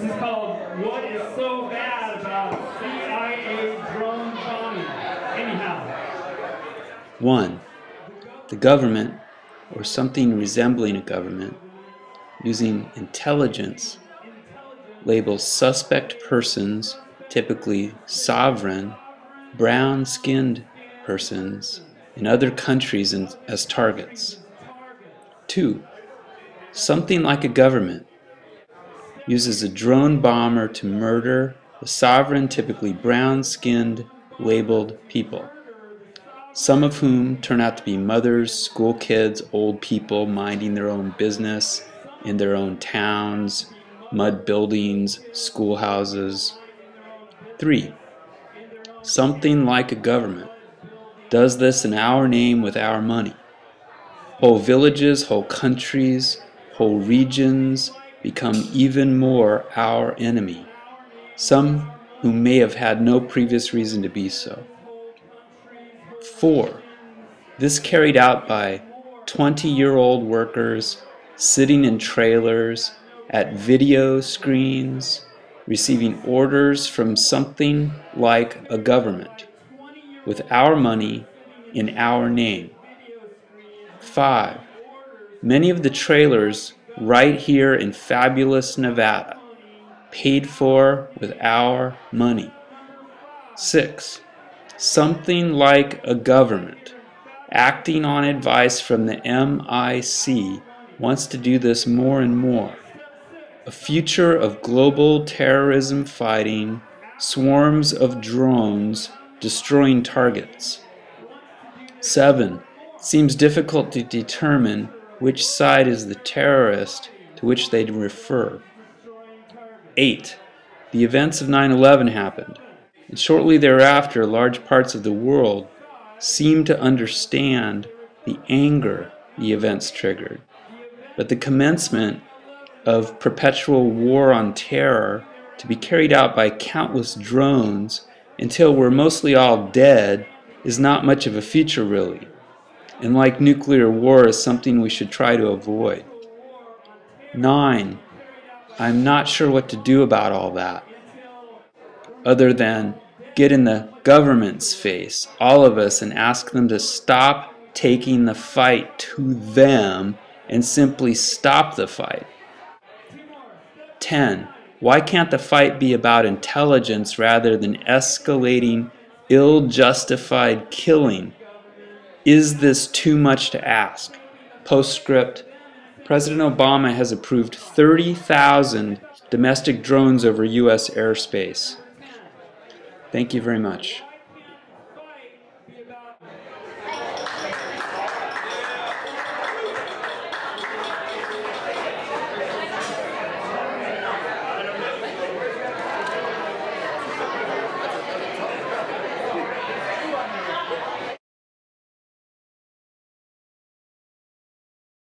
This is called "What Is So Bad About CIA Drone Bombing?" Anyhow. 1. The government, or something resembling a government, using intelligence, labels suspect persons, typically sovereign, brown-skinned persons, in other countries as targets. 2. Something like a government uses a drone bomber to murder the sovereign, typically brown-skinned, labeled people, some of whom turn out to be mothers, school kids, old people minding their own business in their own towns, mud buildings, schoolhouses. 3. Something like a government does this in our name with our money. Whole villages, whole countries, whole regions become even more our enemy, some who may have had no previous reason to be so. 4. This carried out by 20-year-old workers sitting in trailers, at video screens, receiving orders from something like a government, with our money in our name. 5. Many of the trailers right here in fabulous Nevada, paid for with our money. 6. Something like a government, acting on advice from the MIC, wants to do this more and more. A future of global terrorism fighting, swarms of drones destroying targets. 7. Seems difficult to determine which side is the terrorist to which they refer. 8. The events of 9/11 happened, and shortly thereafter large parts of the world seemed to understand the anger the events triggered. But the commencement of perpetual war on terror to be carried out by countless drones until we're mostly all dead is not much of a future really, and like nuclear war is something we should try to avoid. 9. I'm not sure what to do about all that, other than get in the government's face, all of us, and ask them to stop taking the fight to them and simply stop the fight. 10. Why can't the fight be about intelligence rather than escalating, ill-justified killing? Is this too much to ask? Postscript: President Obama has approved 30,000 domestic drones over U.S. airspace. Thank you very much.